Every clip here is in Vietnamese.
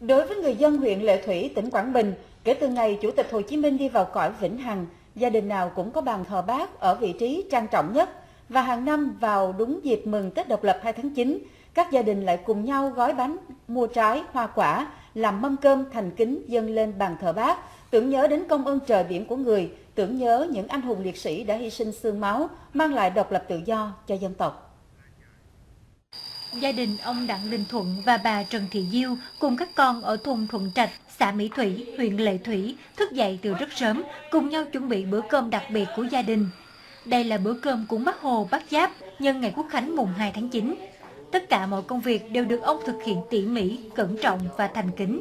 Đối với người dân huyện Lệ Thủy, tỉnh Quảng Bình, kể từ ngày Chủ tịch Hồ Chí Minh đi vào cõi vĩnh hằng, gia đình nào cũng có bàn thờ Bác ở vị trí trang trọng nhất. Và hàng năm vào đúng dịp mừng Tết Độc lập 2 tháng 9, các gia đình lại cùng nhau gói bánh, mua trái, hoa quả, làm mâm cơm thành kính dâng lên bàn thờ Bác, tưởng nhớ đến công ơn trời biển của người, tưởng nhớ những anh hùng liệt sĩ đã hy sinh xương máu, mang lại độc lập tự do cho dân tộc. Gia đình ông Đặng Đình Thuận và bà Trần Thị Diêu cùng các con ở thôn Thuận Trạch, xã Mỹ Thủy, huyện Lệ Thủy thức dậy từ rất sớm, cùng nhau chuẩn bị bữa cơm đặc biệt của gia đình. Đây là bữa cơm cúng Bác Hồ, Bác Giáp nhân ngày Quốc khánh mùng 2 tháng 9. Tất cả mọi công việc đều được ông thực hiện tỉ mỉ, cẩn trọng và thành kính.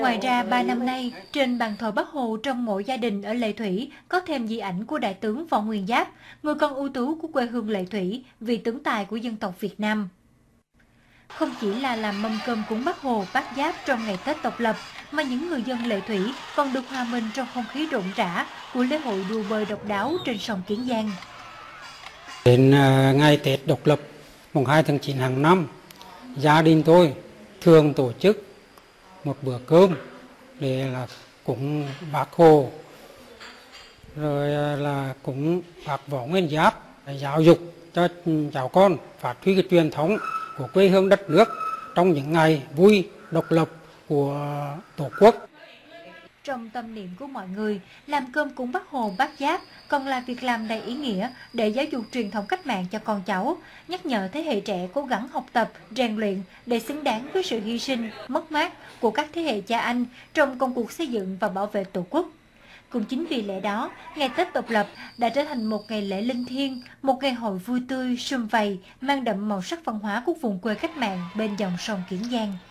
Ngoài ra, 3 năm nay, trên bàn thờ Bác Hồ trong mỗi gia đình ở Lệ Thủy có thêm di ảnh của Đại tướng Võ Nguyên Giáp, người con ưu tú của quê hương Lệ Thủy, vị tướng tài của dân tộc Việt Nam. Không chỉ là làm mâm cơm cúng Bác Hồ, Bác Giáp trong ngày Tết Độc lập, mà những người dân Lệ Thủy còn được hòa mình trong không khí rộn rã của lễ hội đua bơi độc đáo trên sông Kiến Giang. Đến ngày Tết Độc lập mùng 2 tháng 9 hàng năm, gia đình tôi thường tổ chức một bữa cơm để là cúng Bác Hồ, rồi là cúng Bác Võ Nguyên Giáp, giáo dục cho cháu con phát huy cái truyền thống của quê hương đất nước trong những ngày vui độc lập của Tổ quốc. Trong tâm niệm của mọi người, làm cơm cúng Bác Hồ, Bác Giáp còn là việc làm đầy ý nghĩa để giáo dục truyền thống cách mạng cho con cháu, nhắc nhở thế hệ trẻ cố gắng học tập, rèn luyện để xứng đáng với sự hy sinh, mất mát của các thế hệ cha anh trong công cuộc xây dựng và bảo vệ Tổ quốc. Cũng chính vì lẽ đó, ngày Tết Độc lập đã trở thành một ngày lễ linh thiêng, một ngày hội vui tươi, sum vầy, mang đậm màu sắc văn hóa của vùng quê cách mạng bên dòng sông Kiến Giang.